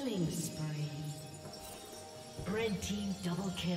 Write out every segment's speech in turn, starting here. Killing spree. Red team double kill.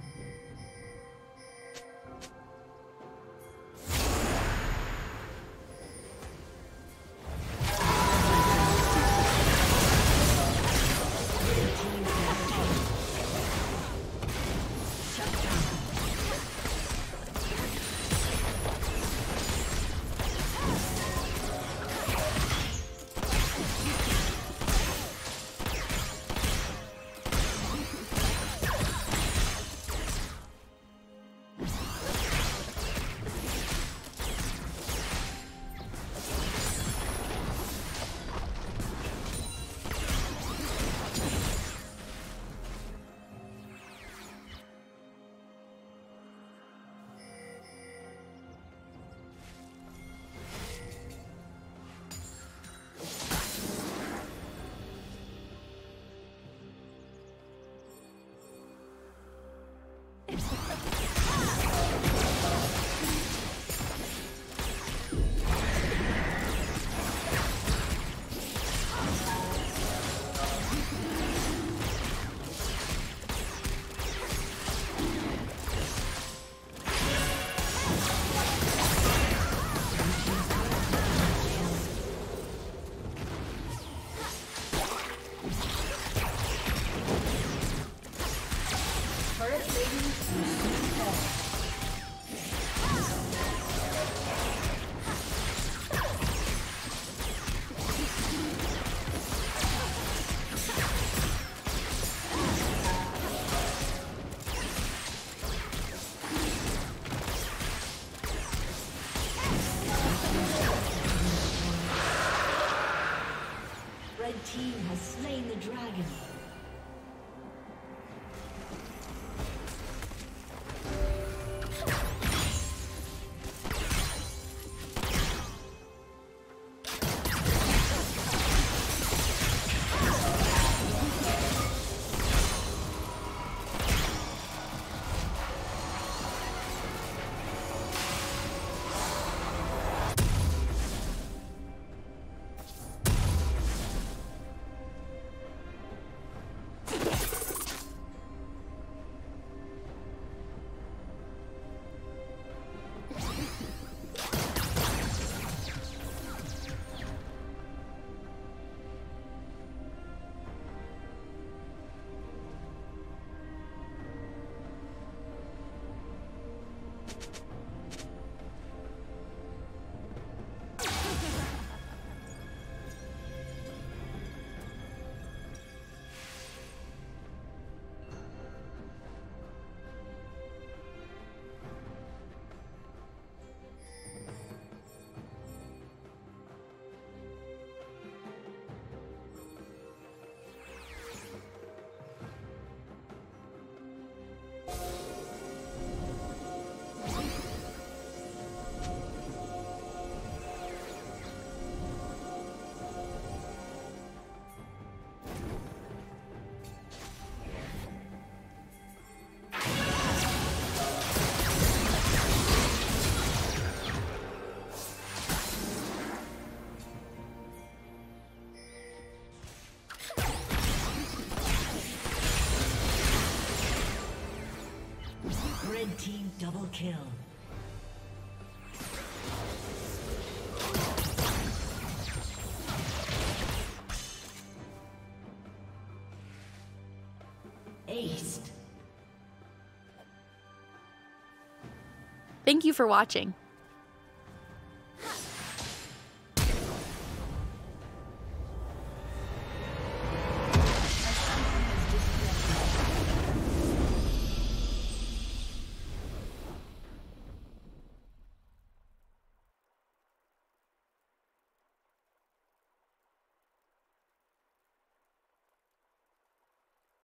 Red team double kill. Aced. Thank you for watching.